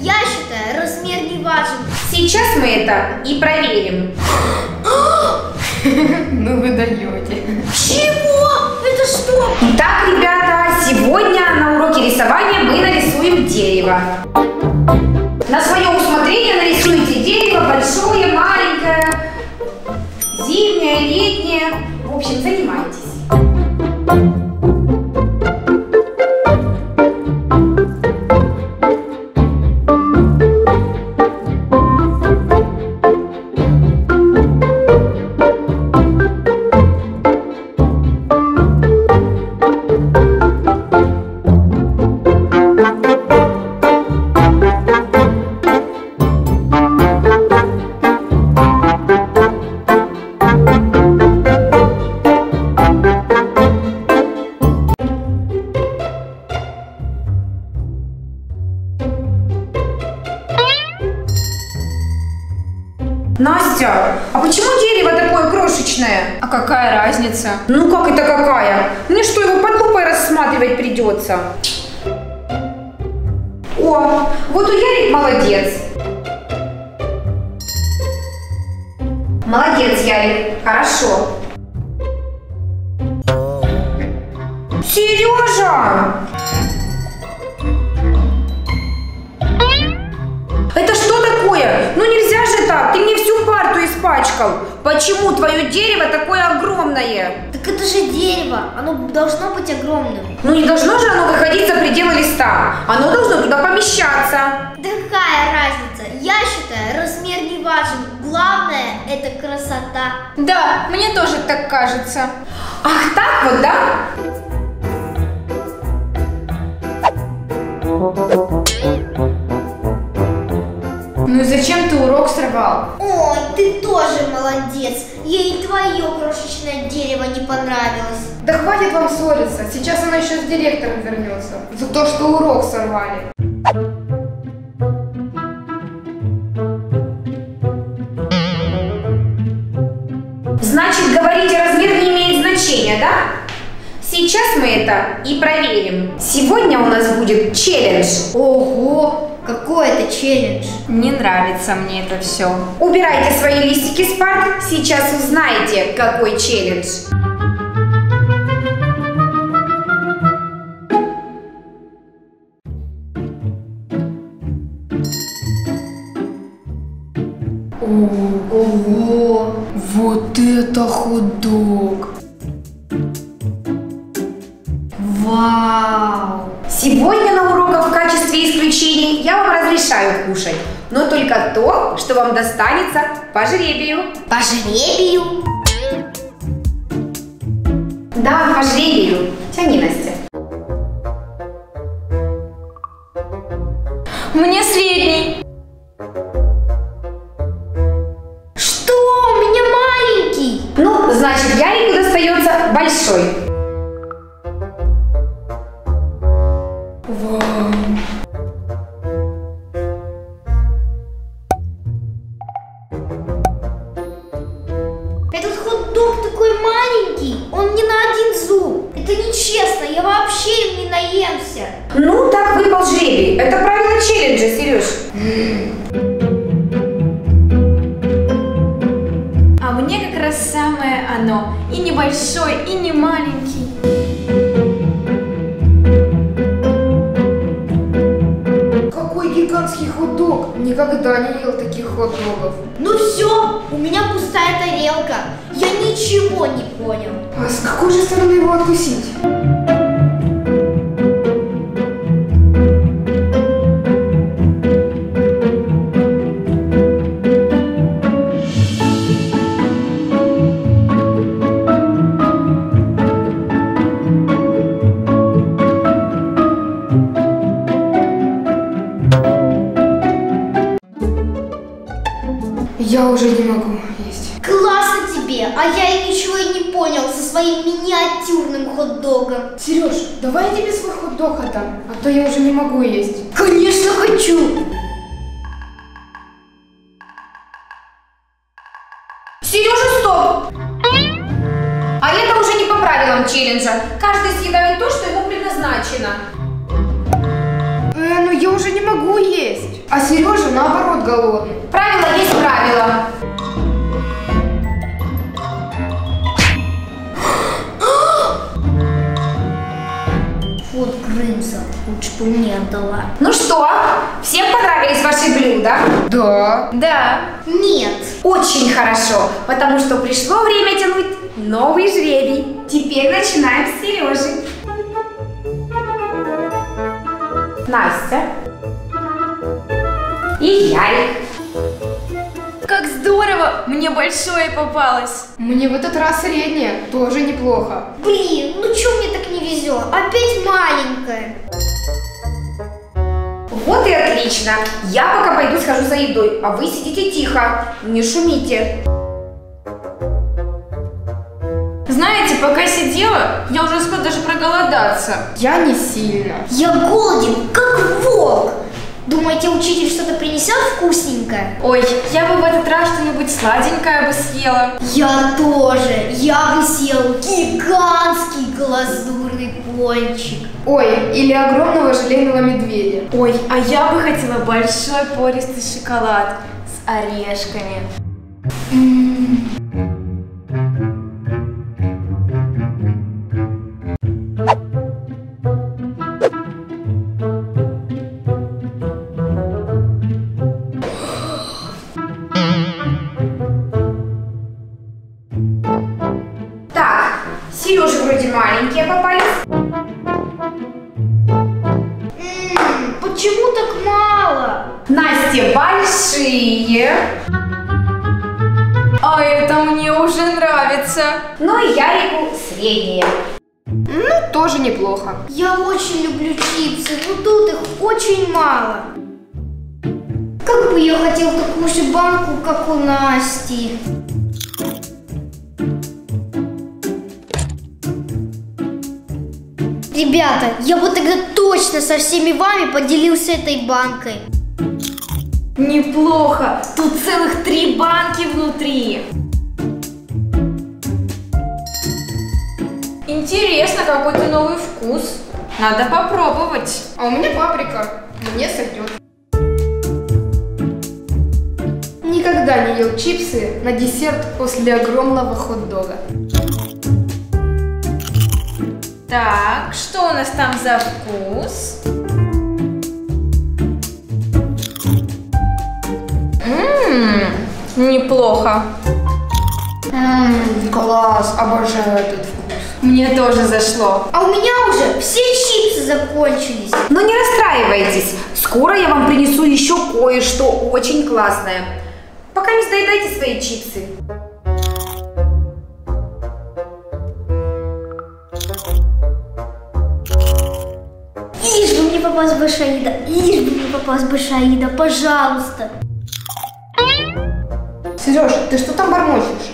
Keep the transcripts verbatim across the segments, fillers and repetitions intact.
Я считаю, размер не важен. Сейчас мы это и проверим. Ну вы даете. Чего? Это что? Итак, ребята, сегодня на уроке рисования мы нарисуем дерево. На свое усмотрение нарисуйте дерево большое, маленькое, зимнее, летнее. В общем, занимайтесь. Настя, а почему дерево такое крошечное? А какая разница? Ну как это какая? Мне что, его под лупой рассматривать придется? О, вот у Ярик молодец. Молодец, Ярик, хорошо. Сережа! Это что такое? Ну нельзя же так, ты мне всю парту испачкал. Почему твое дерево такое огромное? Так это же дерево, оно должно быть огромным. Ну не должно же оно выходить за пределы листа, оно должно туда помещаться. Да какая разница, я считаю, размер не важен, главное это красота. Да, мне тоже так кажется. Ах так вот, да? Ну и зачем ты урок сорвал? Ой, ты тоже молодец. Ей твое крошечное дерево не понравилось. Да хватит вам ссориться. Сейчас она еще с директором вернется. За то, что урок сорвали. Значит, говорите, размер не имеет значения, да? Сейчас мы это и проверим. Сегодня у нас будет челлендж. Ого, какой это челлендж? Не нравится мне это все. Убирайте свои листики с парт. Сейчас узнаете, какой челлендж. Ого, вот это хот-дог. Вау! Сегодня на уроках в качестве исключений я вам разрешаю кушать, но только то, что вам достанется по жребию. По жребию? Да, по жребию. Тяни, Настя. Мне средний. Что? У меня маленький. Ну, значит, Ярику достается большой. Ну, так выпал жребий. Это правило челленджа, Сереж. А мне как раз самое оно. И небольшой, и не маленький. Какой гигантский хот-дог. Никогда не ел таких хот-догов. Ну все, у меня пустая тарелка. Я ничего не понял. А с какой же стороны его откусить? Я уже не могу есть. Классно тебе, а я и ничего и не понял со своим миниатюрным хот-догом. Сереж, давай я тебе свой хот-дог отдам, а то я уже не могу есть. Конечно хочу. Сережа, стоп! А это уже не по правилам челленджа. Каждый съедает то, что ему предназначено. Э, ну я уже не могу есть. А Сережа, наоборот, голодный. Правило есть правило. Вот Грымза, лучше бы мне отдала. Ну что, всем понравились ваши блюда? Да. Да. Нет. Очень хорошо, потому что пришло время тянуть новый жребий. Теперь начинаем с Сережи. Настя. И Ярик. Как здорово! Мне большое попалось. Мне в этот раз среднее. Тоже неплохо. Блин, ну чё мне так не везет? Опять маленькое. Вот и отлично. Я пока пойду схожу за едой, а вы сидите тихо. Не шумите. Знаете, пока сидела, я уже успела даже проголодаться. Я не сильно. Я голоден, как волк. Думаете, учитель что-то принесет вкусненькое? Ой, я бы в этот раз что-нибудь сладенькое бы съела. Я тоже. Я бы съел гигантский глазурный пончик. Ой, или огромного желейного медведя. Ой, а я бы хотела большой пористый шоколад с орешками. М-м-м. Сережи вроде маленькие попались. Ммм, почему так мало? Насте большие. А это мне уже нравится. Ну и Ярику средние. Ну, тоже неплохо. Я очень люблю чипсы, но тут их очень мало. Как бы я хотел такую же банку, как у Насти. Ребята, я бы тогда точно со всеми вами поделился этой банкой. Неплохо, тут целых три банки внутри. Интересно, какой-то новый вкус. Надо попробовать. А у меня паприка, мне сойдет. Никогда не ел чипсы на десерт после огромного хот-дога. Так, что у нас там за вкус? Ммм, неплохо. Ммм, класс, обожаю этот вкус. Мне тоже зашло. А у меня уже все чипсы закончились. Но не расстраивайтесь, скоро я вам принесу еще кое-что очень классное. Пока не доедайте свои чипсы. Попалась большая еда. Лишь бы мне попалась большая еда, пожалуйста. Сереж, ты что там бормочешь?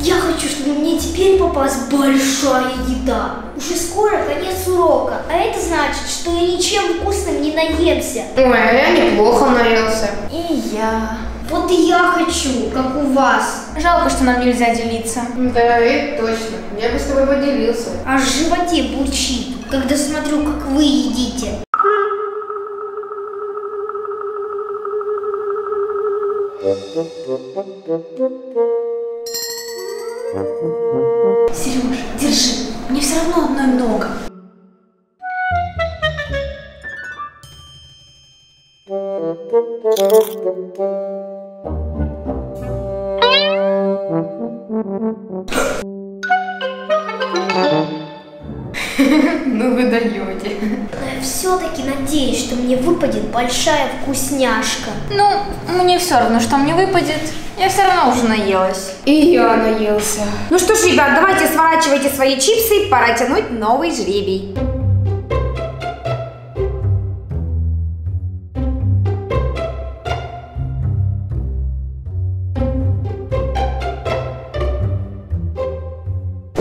Я хочу, чтобы мне теперь попалась большая еда. Уже скоро конец урока, а это значит, что я ничем вкусным не наемся. Ой, а я неплохо наелся. И я. Вот и я хочу, как у вас. Жалко, что нам нельзя делиться. Да, это точно. Я бы с тобой поделился. А в животе бурчит, когда смотрю, как вы едите. Сереж, держи, мне все равно одной много. Ну вы даете. Но я все-таки надеюсь, что мне выпадет большая вкусняшка. Ну, мне все равно, что мне выпадет. Я все равно уже наелась. И я наелся. Ну что ж, ребят, давайте сворачивайте свои чипсы. Пора тянуть новый жребий.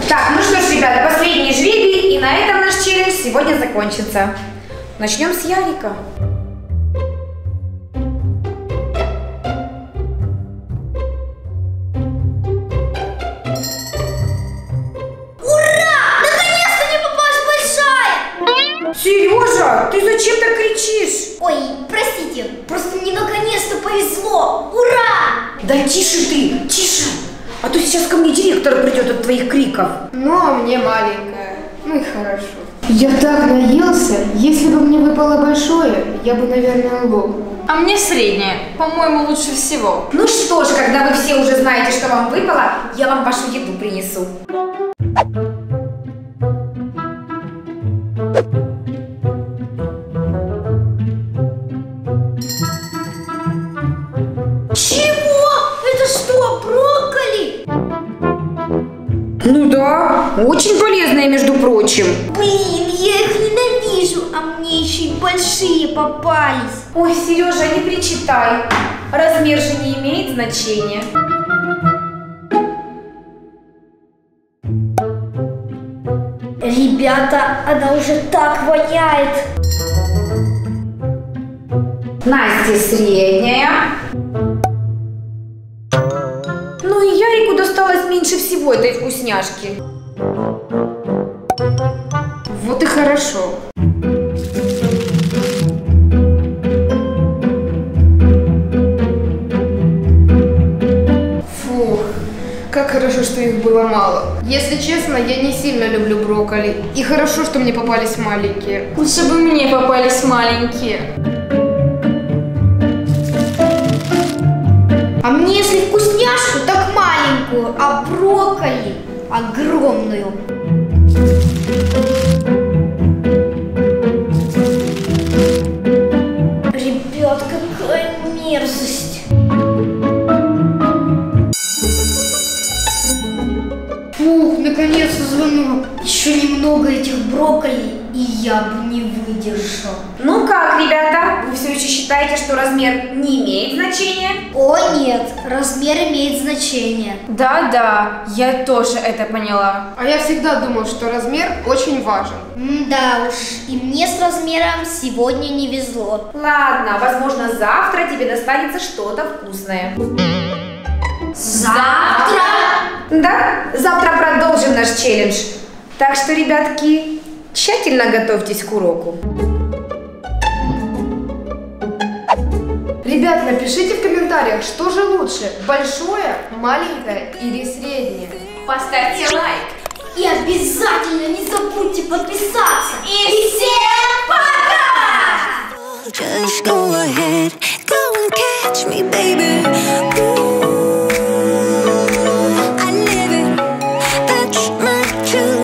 Так, ну что ж, ребят, последний жребий. И на этом наш челлендж сегодня закончится. Начнем с Ярика. Сережа, ты зачем так кричишь? Ой, простите, просто не наконец-то повезло! Ура! Да тише ты, тише! А то сейчас ко мне директор придет от твоих криков. Ну, а мне маленькая. Ну и хорошо. Я так наелся, если бы мне выпало большое, я бы, наверное, лоб. А мне среднее, по-моему, лучше всего. Ну что ж, когда вы все уже знаете, что вам выпало, я вам вашу еду принесу. Ну да, очень полезные, между прочим. Блин, я их ненавижу, а мне еще и большие попались. Ой, Сережа, не причитай. Размер же не имеет значения. Ребята, она уже так воняет. Настя средняя. Меньше всего этой вкусняшки. Вот и хорошо. Фух, как хорошо, что их было мало. Если честно, я не сильно люблю брокколи. И хорошо, что мне попались маленькие. Лучше бы мне попались маленькие. А мне, если вкусняшку, так маленькую, а брокколи огромную. Ребят, какая мерзость. Фух, наконец-то звонок. Еще немного этих брокколи, и я бы не выдержал. Ну как, ребята, вы все еще считаете, что размер не имеет значения? О нет, размер имеет значение. Да-да, я тоже это поняла. А я всегда думала, что размер очень важен. Да уж, и мне с размером сегодня не везло. Ладно, возможно, завтра тебе достанется что-то вкусное. Завтра? Да, завтра продолжим наш челлендж. Так что, ребятки, тщательно готовьтесь к уроку. Ребят, напишите в комментариях, что же лучше, большое, маленькое или среднее. Поставьте лайк. И обязательно не забудьте подписаться. И всем пока!